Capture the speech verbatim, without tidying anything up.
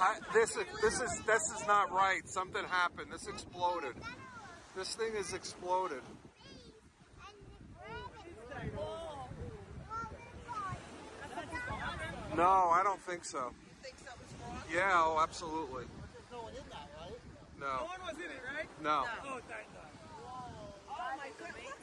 I, this is this is this is not right. Something happened. This exploded. This thing is exploded. No, I don't think so. You think something's wrong? Yeah, oh, absolutely. There's no one in that, right? No. No one was in it, right? No. Oh, thank God. Oh my goodness.